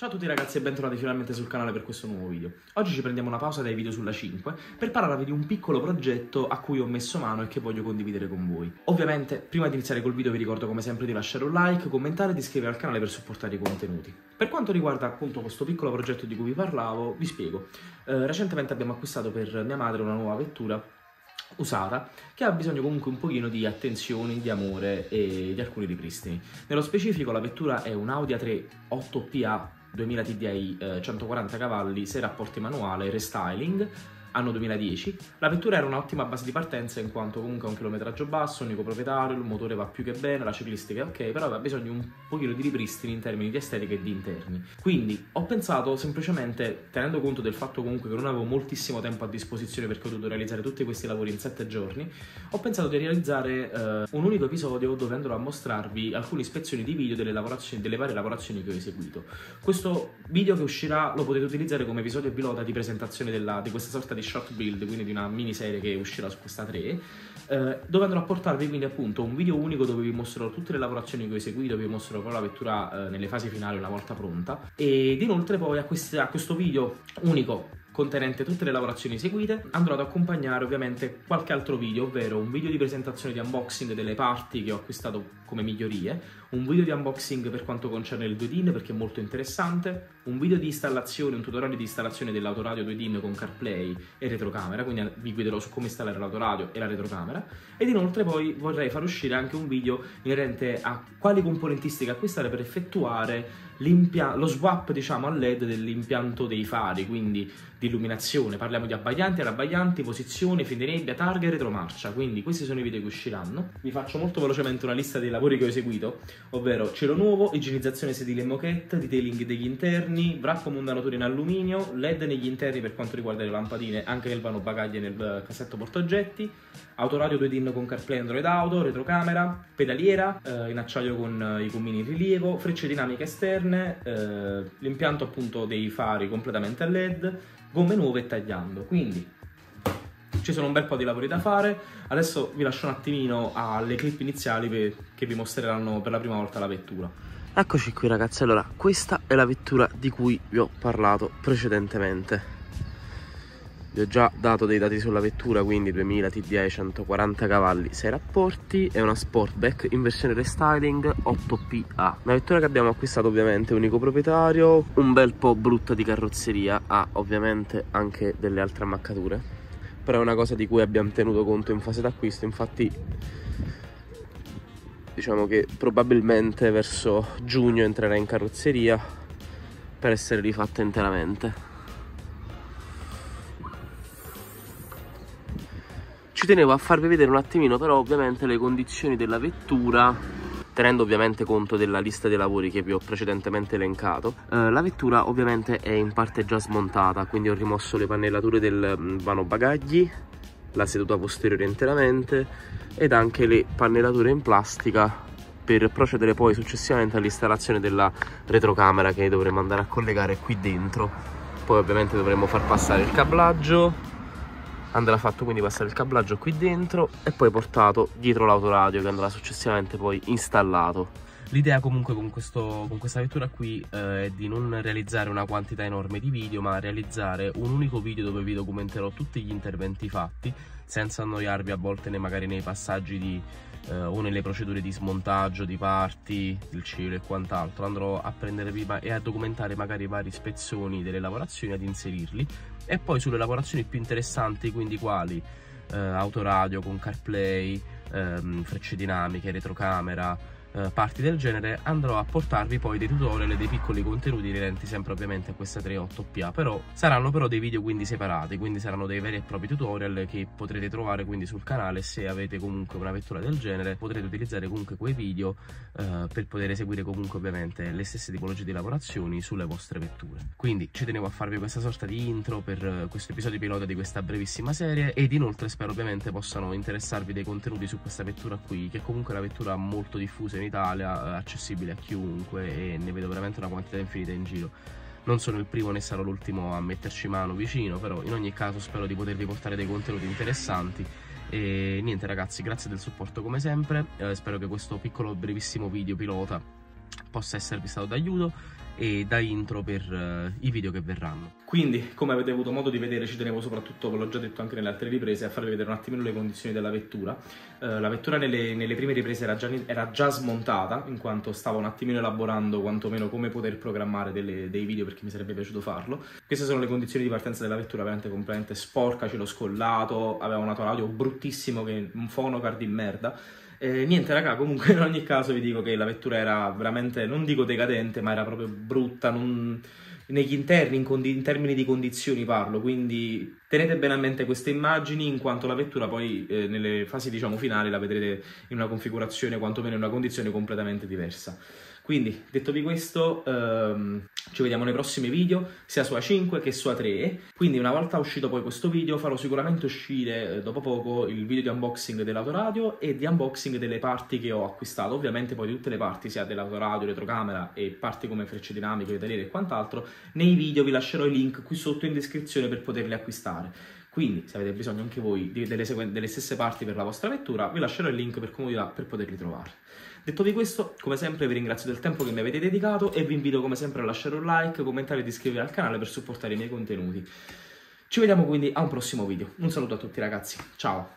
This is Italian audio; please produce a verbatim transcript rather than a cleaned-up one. Ciao a tutti ragazzi e bentornati finalmente sul canale per questo nuovo video. Oggi ci prendiamo una pausa dai video sulla cinque per parlarvi di un piccolo progetto a cui ho messo mano e che voglio condividere con voi. Ovviamente, prima di iniziare col video vi ricordo come sempre di lasciare un like, commentare e di iscrivervi al canale per supportare i contenuti. Per quanto riguarda appunto questo piccolo progetto di cui vi parlavo, vi spiego. Eh, recentemente abbiamo acquistato per mia madre una nuova vettura usata, che ha bisogno comunque un pochino di attenzioni, di amore e di alcuni ripristini. Nello specifico la vettura è un Audi A tre otto P A duemila T D I eh, centoquaranta cavalli, sei rapporti manuale, restyling, anno duemiladieci. La vettura era un'ottima base di partenza in quanto comunque ha un chilometraggio basso, unico proprietario, il motore va più che bene, la ciclistica è ok, però aveva bisogno di un pochino di ripristini in termini di estetica e di interni. Quindi ho pensato semplicemente, tenendo conto del fatto comunque che non avevo moltissimo tempo a disposizione perché ho dovuto realizzare tutti questi lavori in sette giorni, ho pensato di realizzare eh, un unico episodio dove andrò a mostrarvi alcune ispezioni di video delle, lavorazioni, delle varie lavorazioni che ho eseguito. Questo video che uscirà lo potete utilizzare come episodio pilota di presentazione della, di questa sorta di short build, quindi di una miniserie che uscirà su questa tre, eh, dove andrò a portarvi quindi appunto un video unico dove vi mostrerò tutte le lavorazioni che ho eseguito, vi mostrerò poi la vettura eh, nelle fasi finali una volta pronta, ed inoltre poi a, questi, a questo video unico contenente tutte le lavorazioni eseguite andrò ad accompagnare ovviamente qualche altro video, ovvero un video di presentazione di unboxing delle parti che ho acquistato come migliorie, un video di unboxing per quanto concerne il due DIN perché è molto interessante, un video di installazione, un tutorial di installazione dell'autoradio due DIN con CarPlay e retrocamera, quindi vi guiderò su come installare l'autoradio e la retrocamera, ed inoltre poi vorrei far uscire anche un video inerente a quali componentistiche acquistare per effettuare lo swap diciamo a L E D dell'impianto dei fari, quindi di illuminazione, parliamo di abbaglianti, arrabbaglianti, posizione, fine nebbia, targa e retromarcia, quindi questi sono i video che usciranno. Vi faccio molto velocemente una lista dei lavori che ho eseguito, ovvero cielo nuovo, igienizzazione sedile e moquette, detailing degli interni, wrap mondanatore in alluminio, L E D negli interni per quanto riguarda le lampadine, anche nel vano bagagli e nel cassetto portaoggetti, autoradio due DIN con CarPlay Android Auto, retrocamera, pedaliera eh, in acciaio con i gommini in rilievo, frecce dinamiche esterne, eh, l'impianto appunto dei fari completamente a L E D, gomme nuove e tagliando. Quindi ci sono un bel po' di lavori da fare. Adesso vi lascio un attimino alle clip iniziali per, che vi mostreranno per la prima volta la vettura. Eccoci qui ragazzi, allora questa è la vettura di cui vi ho parlato precedentemente. Vi ho già dato dei dati sulla vettura, quindi duemila T D I centoquaranta cavalli, sei rapporti, è una Sportback in versione restyling otto P A. Una vettura che abbiamo acquistato ovviamente, unico proprietario, un bel po' brutta di carrozzeria, ha ovviamente anche delle altre ammaccature, però è una cosa di cui abbiamo tenuto conto in fase d'acquisto, infatti diciamo che probabilmente verso giugno entrerà in carrozzeria per essere rifatta interamente. Ci tenevo a farvi vedere un attimino però ovviamente le condizioni della vettura, tenendo ovviamente conto della lista dei lavori che vi ho precedentemente elencato. Eh, la vettura ovviamente è in parte già smontata, quindi ho rimosso le pannellature del vano bagagli, la seduta posteriore interamente ed anche le pannellature in plastica per procedere poi successivamente all'installazione della retrocamera che dovremo andare a collegare qui dentro. Poi ovviamente dovremo far passare il cablaggio. Andrà fatto quindi passare il cablaggio qui dentro e poi portato dietro l'autoradio che andrà successivamente poi installato. L'idea comunque con, questo, con questa vettura qui eh, è di non realizzare una quantità enorme di video, ma realizzare un unico video dove vi documenterò tutti gli interventi fatti, senza annoiarvi a volte nei, magari nei passaggi di, eh, o nelle procedure di smontaggio di parti, il cielo e quant'altro. Andrò a prendervi e a documentare magari i vari spezzoni delle lavorazioni, ad inserirli, e poi sulle lavorazioni più interessanti, quindi quali eh, autoradio con CarPlay, ehm, frecce dinamiche, retrocamera, parti del genere, andrò a portarvi poi dei tutorial e dei piccoli contenuti inerenti sempre ovviamente a questa tre otto P A, però saranno però dei video quindi separati, quindi saranno dei veri e propri tutorial che potrete trovare quindi sul canale. Se avete comunque una vettura del genere potrete utilizzare comunque quei video eh, per poter eseguire comunque ovviamente le stesse tipologie di lavorazioni sulle vostre vetture. Quindi ci tenevo a farvi questa sorta di intro per eh, questo episodio pilota di questa brevissima serie, ed inoltre spero ovviamente possano interessarvi dei contenuti su questa vettura qui, che comunque è una vettura molto diffusa in Italia, accessibile a chiunque, e ne vedo veramente una quantità infinita in giro. Non sono il primo né sarò l'ultimo a metterci mano vicino, però in ogni caso spero di potervi portare dei contenuti interessanti. E niente ragazzi, grazie del supporto come sempre, eh, spero che questo piccolo brevissimo video pilota possa esservi stato d'aiuto, e da intro per uh, i video che verranno. Quindi, come avete avuto modo di vedere, ci tenevo soprattutto, ve l'ho già detto anche nelle altre riprese, a farvi vedere un attimino le condizioni della vettura. Uh, la vettura nelle, nelle prime riprese era già, era già smontata, in quanto stavo un attimino elaborando quantomeno come poter programmare delle, dei video, perché mi sarebbe piaciuto farlo. Queste sono le condizioni di partenza della vettura, veramente completamente sporca, ce l'ho scollato, aveva una tonalità audio bruttissimo, che un fonocard di merda. Eh, niente raga, comunque in ogni caso vi dico che la vettura era veramente, non dico decadente, ma era proprio brutta, non... negli interni, in, condi... in termini di condizioni parlo, quindi tenete bene a mente queste immagini, in quanto la vettura poi eh, nelle fasi diciamo finali la vedrete in una configurazione, quantomeno in una condizione completamente diversa. Quindi, dettovi questo, ehm, ci vediamo nei prossimi video, sia su A cinque che su A tre. Quindi una volta uscito poi questo video, farò sicuramente uscire eh, dopo poco il video di unboxing dell'autoradio e di unboxing delle parti che ho acquistato. Ovviamente poi tutte le parti, sia dell'autoradio, retrocamera e parti come frecce dinamiche, pedaliere e quant'altro, nei video vi lascerò i link qui sotto in descrizione per poterli acquistare. Quindi, se avete bisogno anche voi di, delle, delle stesse parti per la vostra vettura, vi lascerò il link per comodità per poterli trovare. Dettovi questo, come sempre vi ringrazio del tempo che mi avete dedicato e vi invito come sempre a lasciare un like, commentare ed iscrivervi al canale per supportare i miei contenuti. Ci vediamo quindi a un prossimo video. Un saluto a tutti ragazzi, ciao!